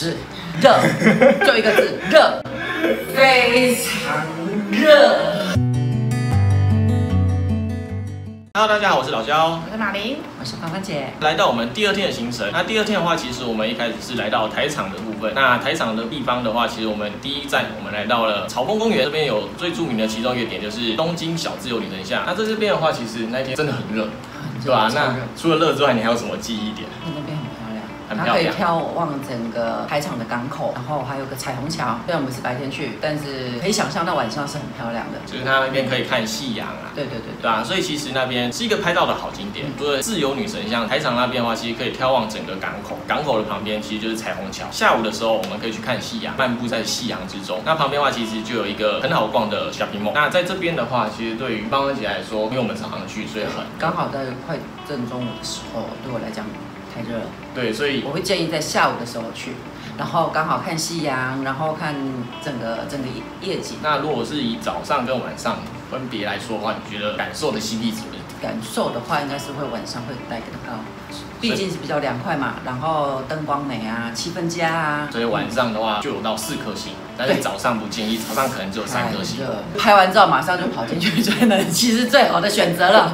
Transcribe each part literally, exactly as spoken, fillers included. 是热，就一个字热，非常热。Hello， 大家好，我是老肖，我是马琳，我是芳芳姐。来到我们第二天的行程。那第二天的话，其实我们一开始是来到台场的部分。那台场的地方的话，其实我们第一站我们来到了草峰公园。这边有最著名的其中一个点就是东京小自由女神像。那在这边的话，其实那天真的很热，对吧、啊？那除了热之外，你还有什么记忆点？那边很漂亮，很漂亮，它可以眺望整个台场的港口，然后还有个彩虹桥。虽然我们是白天去，但是可以想象到晚上是很漂亮的，就是它那边可以看夕阳啊。对对对。对啊，所以其实那边是一个拍照的好景点。除了自由女神像，台场那边的话，其实可以眺望整个港口。港口的旁边其实就是彩虹桥。下午的时候，我们可以去看夕阳，漫步在夕阳之中。那旁边的话，其实就有一个很好逛的 shopping mall。那在这边的话，其实对于芳芳姐来说，因为我们常常去，所以很刚好在快正中午的时候，对我来讲太热了。对，所以我会建议在下午的时候去。然后刚好看夕阳，然后看整个整个夜景。那如果是以早上跟晚上分别来说的话，你觉得感受的 C P 值？感受的话，应该是会晚上会来更高，毕竟是比较凉快嘛。然后灯光美啊，气氛佳啊。所以晚上的话就有到四颗星，但是早上不建议，早上可能只有三颗星。拍完照马上就跑进去吹冷气是最好的选择了。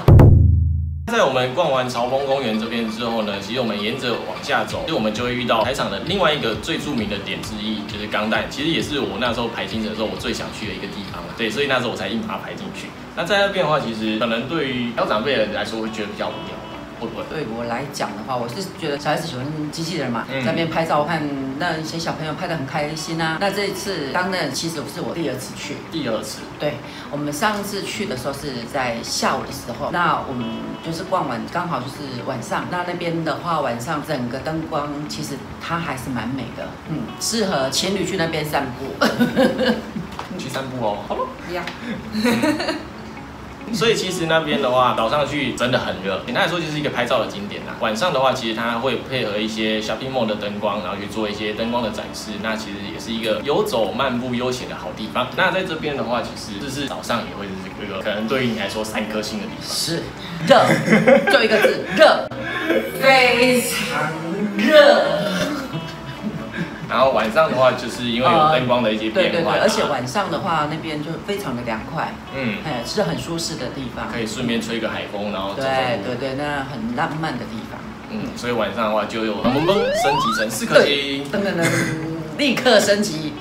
在我们逛完朝峰公园这边之后呢，其实我们沿着往下走，就我们就会遇到台场的另外一个最著名的点之一，就是钢弹。其实也是我那时候排行程的时候我最想去的一个地方了。对，所以那时候我才硬把它排进去。那在那边的话，其实可能对于小长辈人来说会觉得比较无聊。会不会对我来讲的话，我是觉得小孩子喜欢机器人嘛，嗯、在那边拍照看那些小朋友拍得很开心啊。那这一次当然其实是我第二次去，第二次。对，我们上次去的时候是在下午的时候，那我们就是逛完刚好就是晚上，那那边的话晚上整个灯光其实它还是蛮美的，嗯，适合情侣去那边散步。你去散步哦，好了，一样。所以其实那边的话，早上去真的很热。简单来说，就是一个拍照的景点啦。晚上的话，其实它会配合一些 shopping mall 的灯光，然后去做一些灯光的展示。那其实也是一个游走、漫步、悠闲的好地方。那在这边的话，其实就是早上也会是一个可能对于你来说三颗星的地方。是热，就一个字热，非常热。然后晚上的话，就是因为有灯光的一些变化、呃，对对对，而且晚上的话那边就非常的凉快，嗯，哎，是很舒适的地方，可以顺便吹个海风，然后走走对对对，那很浪漫的地方，嗯，所以晚上的话就有嘣嘣嘣升级成四颗星，噔噔噔，立刻升级。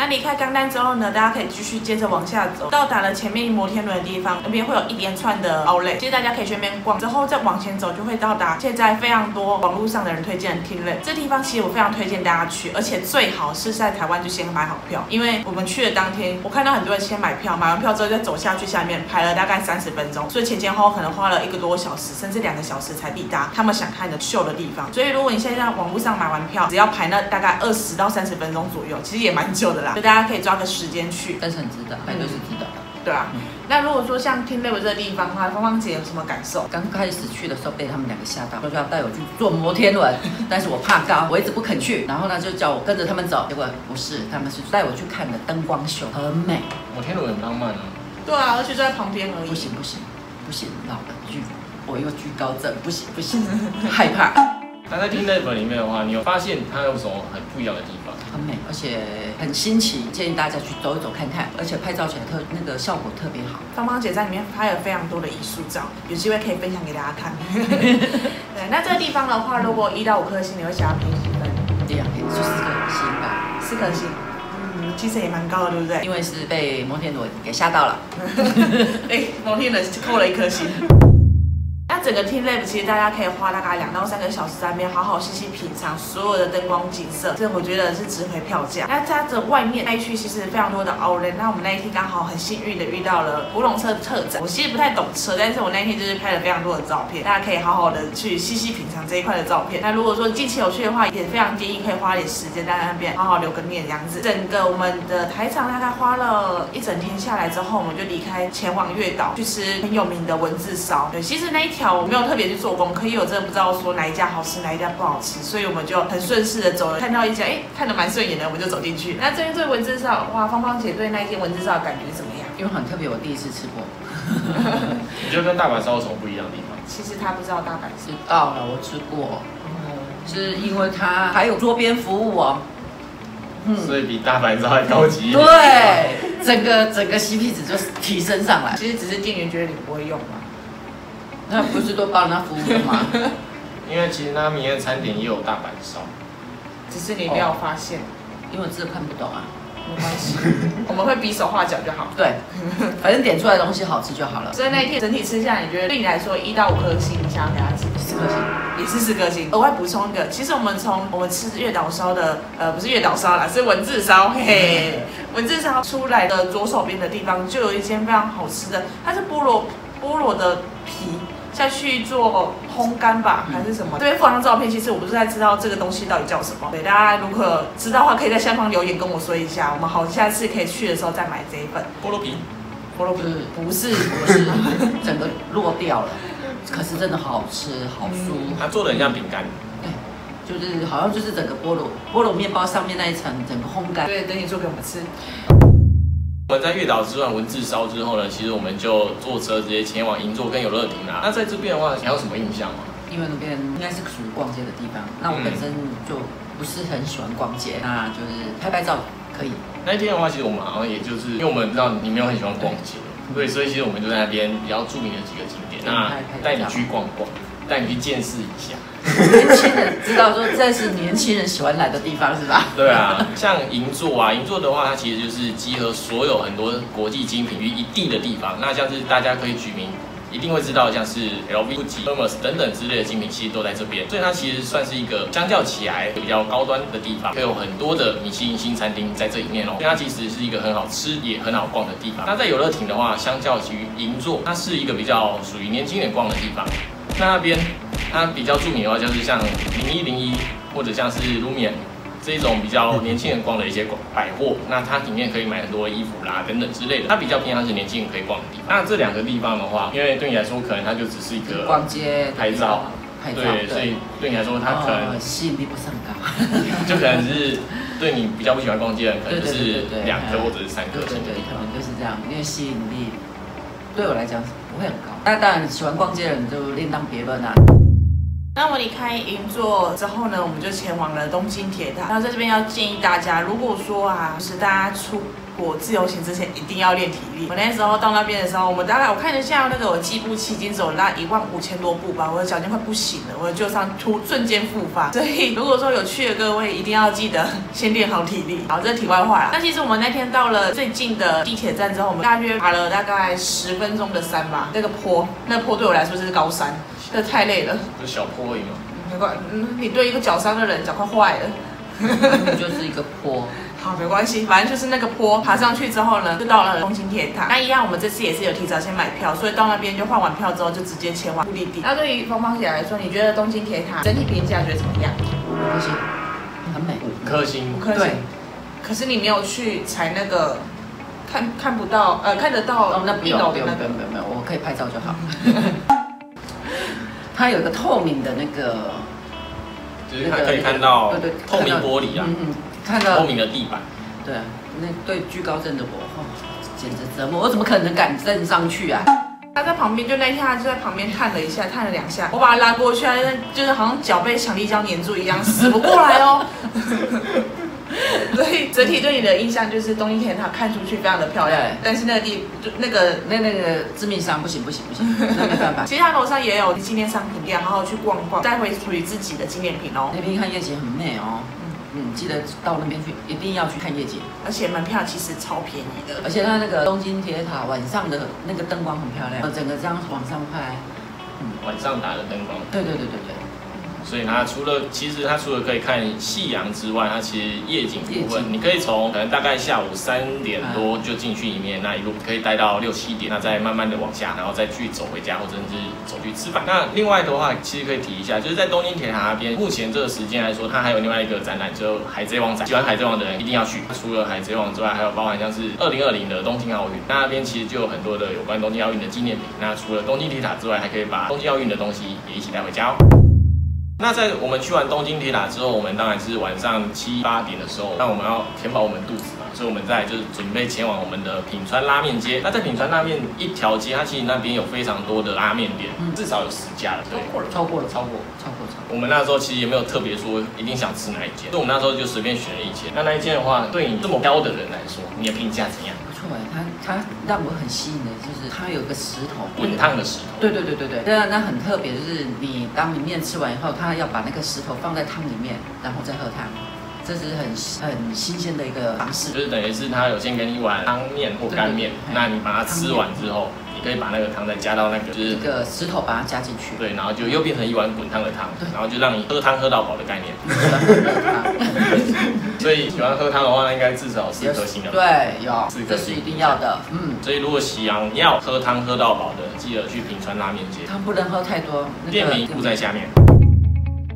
那离开钢弹之后呢，大家可以继续接着往下走，到达了前面摩天轮的地方，那边会有一连串的outlet，其实大家可以去那边逛，之后再往前走就会到达现在非常多网络上的人推荐的teamLab。这地方其实我非常推荐大家去，而且最好是在台湾就先买好票，因为我们去的当天，我看到很多人先买票，买完票之后再走下去下面排了大概三十分钟，所以前前后后可能花了一个多小时，甚至两个小时才抵达他们想看的秀的地方。所以如果你现在在网络上买完票，只要排那大概二十到三十分钟左右，其实也蛮久的啦。所以大家可以抓个时间去，但是很值得，排队是值得的，对啊。嗯、那如果说像teamLab这个地方的话，芳芳姐有什么感受？刚开始去的时候被他们两个吓到，说要带我去坐摩天轮，但是我怕高，我一直不肯去。然后呢，就叫我跟着他们走，结果不是，他们是带我去看的灯光秀，很美。摩天轮很浪漫啊。对啊，而且就在旁边而已。不行不行不行，老了惧，我又惧高症，不行不行，害怕。但在teamLab里面的话，你有发现它有什么很不一样的地方？很美，而且很新奇，建议大家去走一走看看，而且拍照起来特那个效果特别好。芳芳姐在里面拍了非常多的艺术照，有机会可以分享给大家看。对，那这个地方的话，如果一到五颗星，你会想要评几分？对啊，也就四颗星吧。四颗星，嗯，其实也蛮高的，对不对？因为是被摩天轮给吓到了，哎，摩天轮扣了一颗星。那整个teamLab其实大家可以花大概两到三个小时在那边好好细细品尝所有的灯光景色，这我觉得是值回票价。那它的外面那一区其实非常多的outlet，那我们那一天刚好很幸运的遇到了古董车特展。我其实不太懂车，但是我那天就是拍了非常多的照片，大家可以好好的去细细品尝这一块的照片。那如果说近期有去的话，也非常建议可以花点时间在那边好好留个念这样子。整个我们的台场大概花了一整天下来之后，我们就离开前往月岛去吃很有名的文字烧。对，其实那一天我没有特别去做功课，因为我真的不知道说哪一家好吃哪一家不好吃，所以我们就很顺势的走了，看到一家哎、欸、看得蛮顺眼的，我们就走进去。那这边对文字烧，哇，芳芳姐对那一间文字烧的感觉怎么样？因为很特别，我第一次吃过。你觉得跟大阪烧有什么不一样的地方？其实他不知道大阪是到了，我吃过。是因为它还有桌边服务哦。 嗯、所以比大白鲨还高级。对，整个整个 C P 值就提升上来。其实只是店员觉得你不会用嘛，那不是都帮人家服务的吗？因为其实那米的餐点也有大白鲨，只是你没有发现，哦、因为我真的看不懂啊。没关系，我们会比手画脚就好。对，反正点出来的东西好吃就好了。所以那一天整体吃下来，你觉得对你来说一到五颗星，你想要给他吃四颗星，也是四颗星。额外补充一个，其实我们从我们吃月岛烧的，呃，不是月岛烧啦，是文字烧，嘿嘿，文字烧出来的左手边的地方就有一间非常好吃的，它是菠萝菠萝的皮。 下去做烘干吧，还是什么？嗯、这边放张照片，其实我不是在知道这个东西到底叫什么。对，大家如果知道的话，可以在下方留言跟我说一下，我们好下次可以去的时候再买这一份。菠萝皮，菠萝皮不是不是，整个落掉了，可是真的好吃，好酥。它、嗯、做的很像饼干。 就是好像就是整个菠萝菠萝面包上面那一层整个烘干。对，等你做给我们吃。 我们在月岛吃完文字烧之后呢，其实我们就坐车直接前往银座跟有乐町啦。那在这边的话，你还有什么印象吗？因为那边应该是属于逛街的地方，那我本身就不是很喜欢逛街，嗯、那就是拍拍照可以。那一天的话，其实我们好像也就是因为我们知道你没有很喜欢逛街，对，所以其实我们就在那边比较著名的几个景点，那带你去逛逛，带你去见识一下。 年轻人知道说这是年轻人喜欢来的地方是吧？对啊，像银座啊，银座的话，它其实就是集合所有很多国际精品于一地的地方。那像是大家可以举名一定会知道，像是 L V、Gucci、Hermes 等等之类的精品，其实都在这边。所以它其实算是一个相较起来比较高端的地方，会有很多的米其林星餐厅在这里面哦。所以它其实是一个很好吃也很好逛的地方。那在有乐町的话，相较于银座，它是一个比较属于年轻人逛的地方。那那边。 它比较著名的话，就是像零一零一或者像是 Lumion 这一种比较年轻人逛的一些百货，那它里面可以买很多衣服啦等等之类的。它比较偏向是年轻人可以逛的地方。那这两个地方的话，因为对你来说可能它就只是一个逛街拍照，对，所以对你来说它可能吸引力不是很高，就可能是对你比较不喜欢逛街的人，可能就是两颗或者是三颗星的地方，可能就是这样，因为吸引力对我来讲不会很高。那当然喜欢逛街的人就另当别论啊。 那我离开银座之后呢，我们就前往了东京铁塔。那在这边要建议大家，如果说啊，就是大家出国自由行之前一定要练体力。我那时候到那边的时候，我们大概我看了一下那个我计步器，已经走了一万五千多步吧，我的脚筋快不行了，我的旧伤突瞬间复发。所以如果说有去的各位，一定要记得先练好体力。好，这是题外话啦。那其实我们那天到了最近的地铁站之后，我们大约爬了大概十分钟的山吧，那个坡，那坡对我来说就是高山。 这太累了，就小坡而已嘛。没关，嗯，你对一个脚伤的人脚快坏了，就是一个坡。好，没关系，反正就是那个坡爬上去之后呢，就到了东京铁塔。那一样，我们这次也是有提早先买票，所以到那边就换完票之后就直接前往目的地。那对于芳芳姐来说，你觉得东京铁塔整体评价觉得怎么样？五颗星，很美。五颗星，五颗星。可是你没有去踩那个。 看看不到，呃，看得到那一楼的那个，没有没有，我可以拍照就好。它有一个透明的那个，就是它可以看到，对对，透明玻璃啊，嗯嗯，看到透明的地板，对，那对惧高症的我，简直折磨，我怎么可能敢站上去啊？他在旁边，就那天他就在旁边探了一下，探了两下，我把他拉过去，他就是好像脚被强力胶粘住一样，死不过来哦。所以整体对你的印象就是东京铁塔看出去非常的漂亮，但是那个地那个那那个致命伤不行不行不行，那没办法。其实它楼上也有纪念商品店，好好去逛逛，带回属于自己的纪念品哦。那边看夜景很美哦，嗯嗯，记得到那边去，一定要去看夜景，而且门票其实超便宜的，而且它那个东京铁塔晚上的那个灯光很漂亮，整个这样往上拍，嗯，晚上打的灯光，对对对对对。 所以它除了，其实它除了可以看夕阳之外，它其实夜景部分，你可以从可能大概下午三点多就进去里面，那一路可以待到六七点，那再慢慢的往下，然后再去走回家，或者是走去吃饭。那另外的话，其实可以提一下，就是在东京铁塔那边，目前这个时间来说，它还有另外一个展览，就海贼王展。喜欢海贼王的人一定要去。除了海贼王之外，还有包含像是二零二零的东京奥运，那那边其实就有很多的有关东京奥运的纪念品。那除了东京铁塔之外，还可以把东京奥运的东西也一起带回家哦。那在我们去完东京铁塔之后，我们当然是晚上七八点的时候，那我们要填饱我们肚子嘛，所以我们再就是准备前往我们的品川拉面街。那在品川拉面一条街，它其实那边有非常多的拉面店，嗯、至少有十家了，对，超过了，超过了，超过了，超过了。我们那时候其实也没有特别说一定想吃哪一间，所以我们那时候就随便选了一间。那那一间的话，对你这么挑的人来说，你的评价怎样？ 它它让我很吸引的就是它有个石头滚烫的石头，对对对对对，那那很特别，就是你当你面吃完以后，它要把那个石头放在汤里面，然后再喝汤，这是很很新鲜的一个方式。就是等于是它有先给你一碗汤面或干面，对对对那你把它吃完之后，你可以把那个汤再加到那个就是一个石头把它加进去，对，然后就又变成一碗滚烫的汤，然后就让你喝汤喝到饱的概念。所以喜欢喝汤的话，应该至少四颗星的。对，有，这是一定要的。嗯，所以如果喜羊要喝汤喝到饱的，记得去品川拉面街。汤不能喝太多，店名附在下面。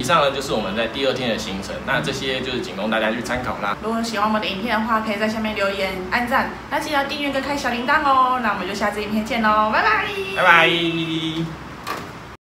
以上呢就是我们在第二天的行程，那这些就是仅供大家去参考啦。如果喜欢我们的影片的话，可以在下面留言、按赞，那记得订阅跟开小铃铛哦。那我们就下次影片见喽，拜拜，拜拜。